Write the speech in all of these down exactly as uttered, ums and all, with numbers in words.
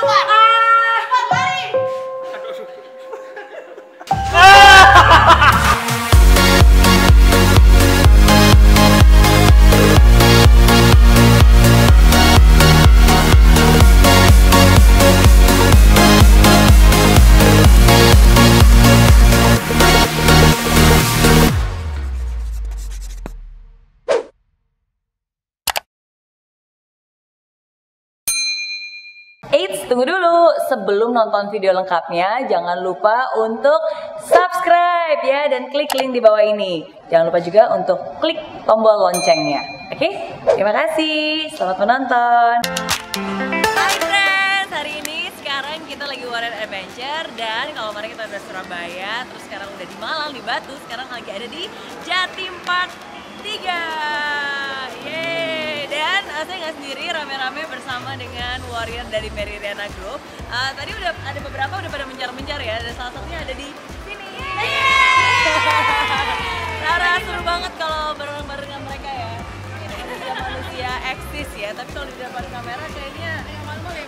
keluar. Cepat lari. Eits, tunggu dulu. Sebelum nonton video lengkapnya, jangan lupa untuk subscribe ya dan klik link di bawah ini. Jangan lupa juga untuk klik tombol loncengnya. Oke, terima kasih. Selamat menonton. Hai friends, hari ini sekarang kita lagi Warrior Adventure dan kalau kemarin kita udah Surabaya, terus sekarang udah di Malang, di Batu, sekarang lagi ada di Jatim Park tiga. Yeay. Dan uh, saya nggak sendiri, rame-rame bersama dengan Warrior dari Merry Riana Group. Uh, tadi udah ada beberapa udah pada mencar-mencar ya, dan salah satunya ada di sini. Rara, seru banget kalau bareng-bareng dengan mereka ya. Ini udah manusia eksis ya, tapi kalau di depan kamera kayaknya agak malu ya.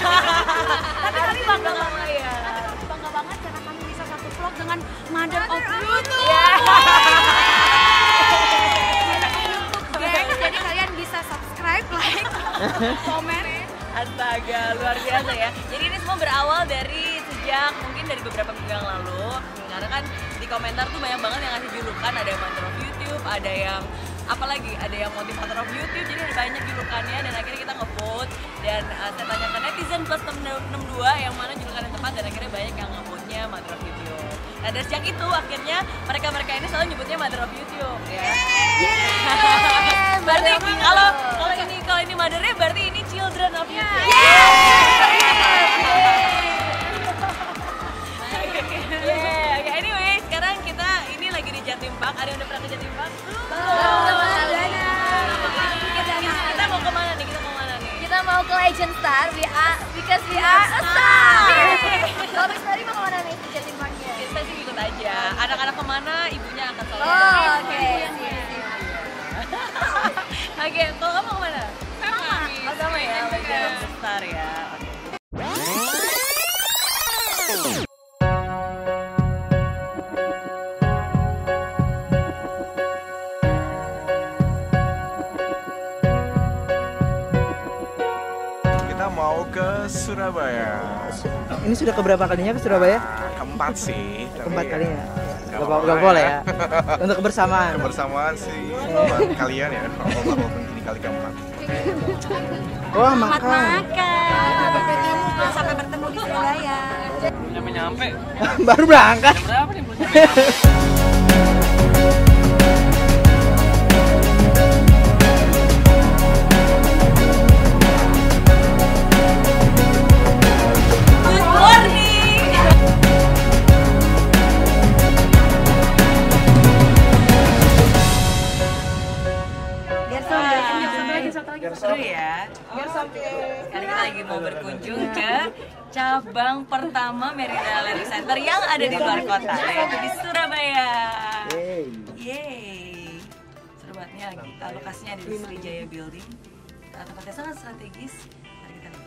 Agak tapi kami bangga banget ya. Tapi bangga banget karena kami bisa satu vlog dengan Mother of Youtube. Jadi kalian bisa subscribe, like, komen. Astaga, luar biasa ya. Jadi ini semua berawal dari sejak mungkin dari beberapa minggu yang lalu. Karena kan di komentar tuh banyak banget yang ngasih julukan. Ada yang Mother of Youtube, ada yang apalagi, ada yang motivator of Youtube. Jadi ada banyak julukannya dan akhirnya kita ngevote. Dan uh, saya tanya ke netizen plus enam dua yang mana julukan yang tepat. Dan akhirnya banyak yang ngevote-nya Mother of Youtube. Nah dari sejak itu akhirnya mereka-mereka ini selalu nyebutnya Mother of Youtube ya. Yeay! Berarti kalau kalau ini kalau ini mothernya berarti ini children of YouTube. Yeah. Oke, anyway, sekarang kita ini lagi di Jatim Park. Ada yang udah pernah ke Jatim Park? Belum. Kita mau ke mana nih? Kita mau mana nih? Kita mau ke Legend Star. We are because we are a star. Kalau tadi mau ke mana nih ke Jatim Parknya? Kita sih ikut aja. Anak-anak kemana? Ibunya akan selalu. Oh, oke. Oke, kalau kamu kemana? Sama. Oh, sama ya, Legend Star ya. Kita mau ke Surabaya. Ini sudah keberapa kalinya ke Surabaya? Keempat sih. Keempat kalinya. Gak, gak boleh ya, untuk kebersamaan. Kebersamaan sih, kalian ya, kalau ini kali keempat. Wah, makan. Makan. Sampai bertemu di Surabaya. Udah nyampe. Baru berangkat. Berapa nih? Cabang pertama Merida Gallery Center yang ada di luar kota, yaitu di Surabaya. Yeay. Serubatnya lagi, lokasinya di Sri Jaya Building. Tempatnya sangat strategis. Mari kita lihat.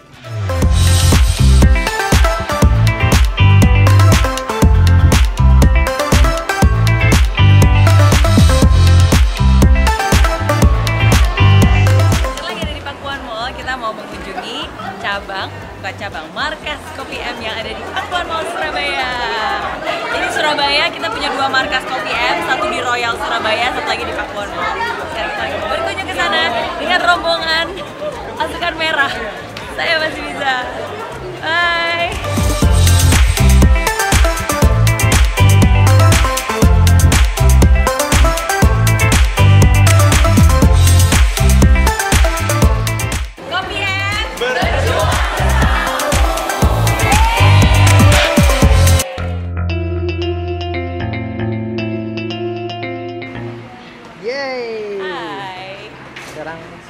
Cabang, bukan cabang, markas Kopi M yang ada di Pakuwon Mall Surabaya. Jadi Surabaya kita punya dua markas Kopi M, satu di Royal Surabaya, satu lagi di Pakuwon Mall. Sekarang kita lagi berkunjung ke sana dengan rombongan pasukan merah. Saya masih bisa. Bye.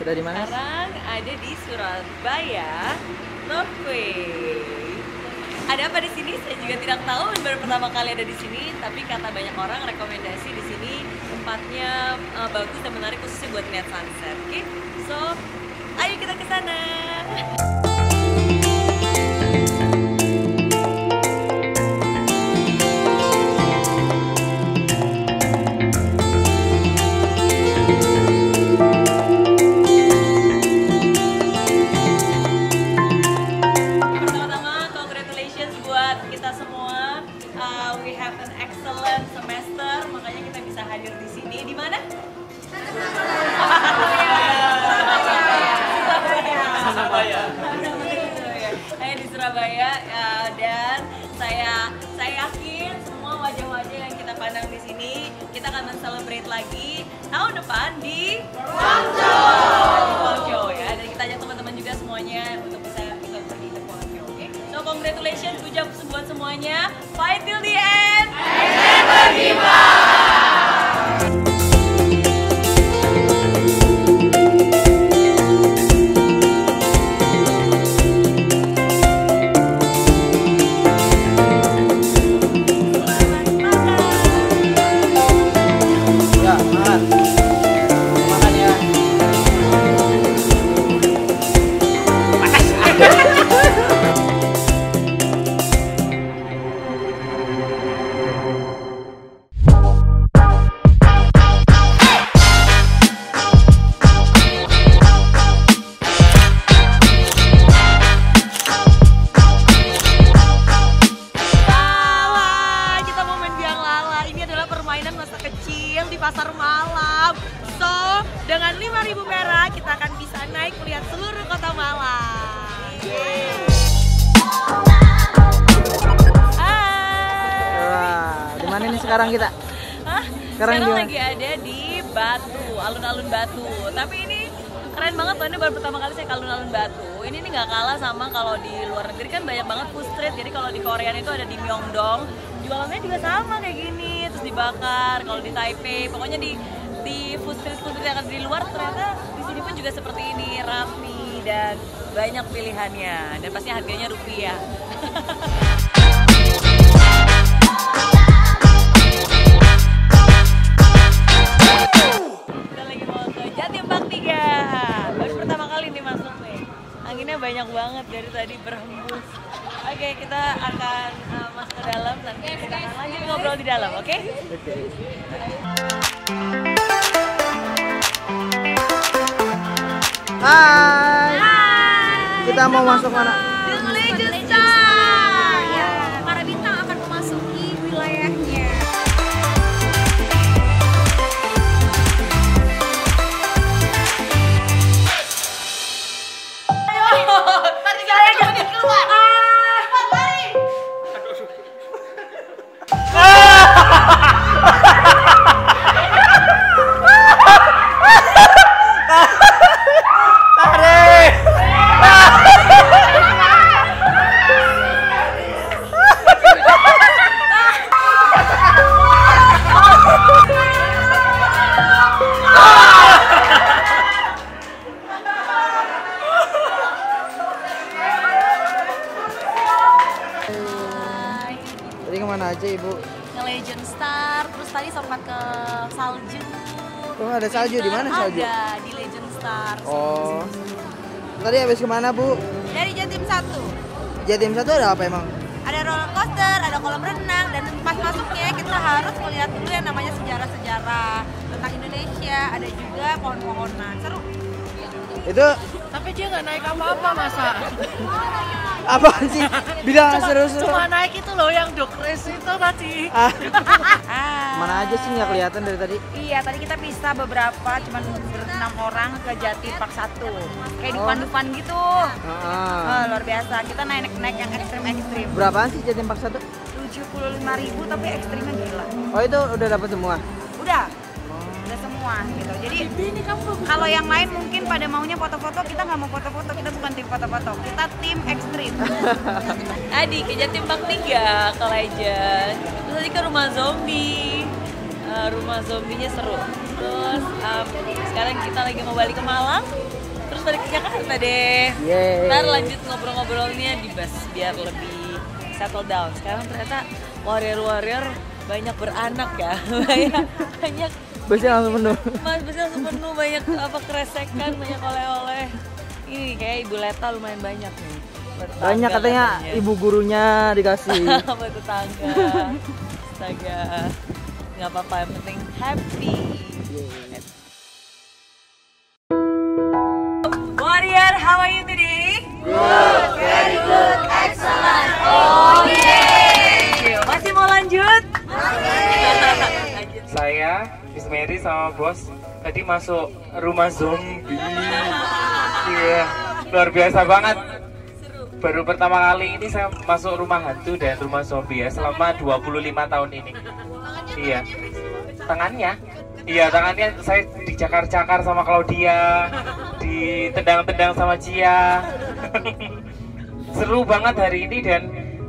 Sudah di mana? Sekarang ada di Surabaya, Norway. Ada apa di sini? Saya juga tidak tahu. Baru pertama kali ada di sini, tapi kata banyak orang rekomendasi di sini tempatnya uh, bagus dan menarik khususnya buat lihat sunset. Oke, okay? So ayo kita ke sana. excellent semester, makanya kita bisa hadir di sini. Di mana? Surabaya. Saya di Surabaya dan saya saya yakin semua wajah-wajah yang kita pandang di sini kita akan men-celebrate lagi tahun depan di Guangzhou. Di Guangzhou ya. Dan kita ajak teman-teman juga semuanya untuk bisa ikut pergi ke Guangzhou. Oke. So congratulations buat semuanya. Fight till the end. And never give up. Sekarang kita Hah? Sekarang, sekarang lagi ada di Batu, alun-alun Batu. Tapi ini keren banget, soalnya baru pertama kali saya ke alun-alun Batu. Ini nggak kalah sama kalau di luar negeri, kan banyak banget food street. Jadi kalau di Korea itu ada di Myeongdong, jualannya juga sama kayak gini, terus dibakar. Kalau di Taipei, pokoknya di di food street food street yang ada di luar, ternyata di sini pun juga seperti ini, rapi dan banyak pilihannya. Dan pasti harganya rupiah. Banyak banget dari tadi berhembus. Oke, okay, kita akan uh, masuk ke dalam nanti kita akan lanjut ngobrol di dalam, oke? Okay? Hai. Hai. Kita mau masuk mana? Legend Star. Ya, para bintang akan memasuki wilayahnya. Ada salju di mana salju? Ada di Legend Star. Oh. Tadi habis kemana Bu? Dari Jatim satu. Jatim satu ada apa emang? Ada roller coaster, ada kolam renang, dan pas masuknya kita harus melihat dulu yang namanya sejarah-sejarah tentang Indonesia. Ada juga pohon-pohonan, seru. Itu? Tapi dia nggak naik apa-apa masa. Apaan sih? Bilang seru-seru. Cuma naik itu loh yang dog race itu tadi. Ah. Mana aja sih nggak kelihatan dari tadi? Iya, tadi kita pisah beberapa, cuma enam orang ke Jatim Park satu. Kayak dipandu-pandu gitu. Ah. Oh, luar biasa. Kita naik-naik yang ekstrim-ekstrim. Berapaan sih Jatim Park satu? tujuh puluh lima ribu, tapi ekstrimnya gila. Oh, itu udah dapat semua? Udah. Udah semua gitu. Jadi kalau yang lain mungkin pada maunya foto-foto, kita nggak mau foto-foto, kita bukan tim foto-foto, kita tim ekstrim. Adi ke Jatim Park tiga, ke Legend, terus tadi ke rumah zombie, uh, rumah zombinya seru. Terus um, sekarang kita lagi mau balik ke Malang, terus balik ke Jakarta deh. Yeay. Ntar lanjut ngobrol-ngobrolnya di bus biar lebih settle down. Sekarang ternyata warrior-warrior banyak beranak ya, banyak banyak. Busnya langsung penuh. Mas, busnya langsung penuh, banyak apa kresekan, banyak oleh-oleh. Ini kayak Ibu Leta lumayan banyak nih. Bertangga banyak katanya latanya. Ibu gurunya dikasih. Buat tetangga. Astaga. Nggak apa-apa, yang penting happy. Yeah. Warrior, how are you today? Good, very good, excellent. Oh yeah. Masih mau lanjut? Masih. sama bos tadi masuk rumah zombie. Iya, luar biasa banget. Baru pertama kali ini saya masuk rumah hantu dan rumah zombie ya, selama dua puluh lima tahun ini. Iya. Tangannya? Iya, tangannya saya dicakar-cakar sama Claudia, ditendang-tendang sama Cia. Seru banget hari ini dan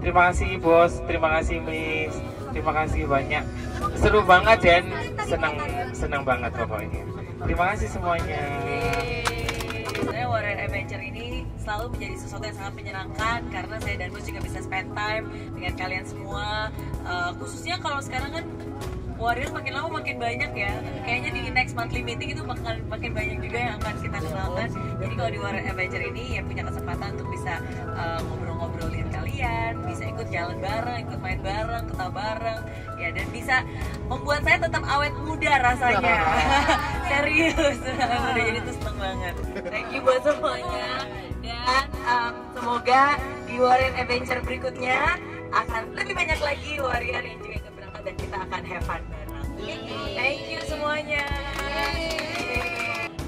terima kasih bos, terima kasih miss, terima kasih banyak. Seru banget dan senang senang banget pokoknya. Terima kasih semuanya. Saya Warrior Adventure ini selalu menjadi sesuatu yang sangat menyenangkan karena saya dan bos juga bisa spend time dengan kalian semua. Uh, khususnya kalau sekarang kan Warrior makin lama makin banyak ya. Kayaknya di next monthly meeting itu bakal makin banyak juga yang akan kita kenalkan. Jadi kalau di Warrior Adventure ini ya punya kesempatan untuk bisa uh, ngobrol-ngobrolin kalian, bisa ikut jalan bareng, ikut main bareng, ketawa bareng, ya, dan bisa membuat saya tetap awet muda rasanya. Serius, udah jadi tuh seneng banget. Thank you buat semuanya dan um, semoga di Warrior Adventure berikutnya akan lebih banyak lagi warrior yang juga ikut berangkat dan kita akan have fun bareng. Thank you semuanya.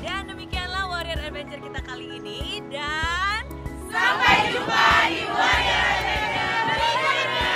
Dan demikianlah Warrior Adventure kita kali ini dan sampai jumpa di Warrior Adventure berikutnya.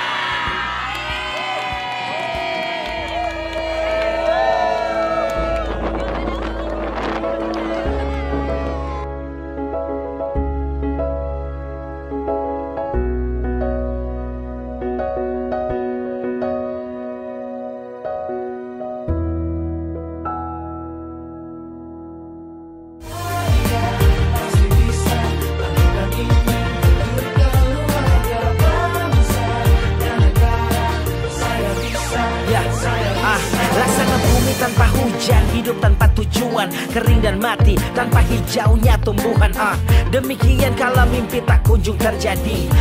Tanpa hujan, hidup tanpa tujuan, kering dan mati tanpa hijaunya tumbuhan. Ah, demikian kalau mimpi tak kunjung terjadi,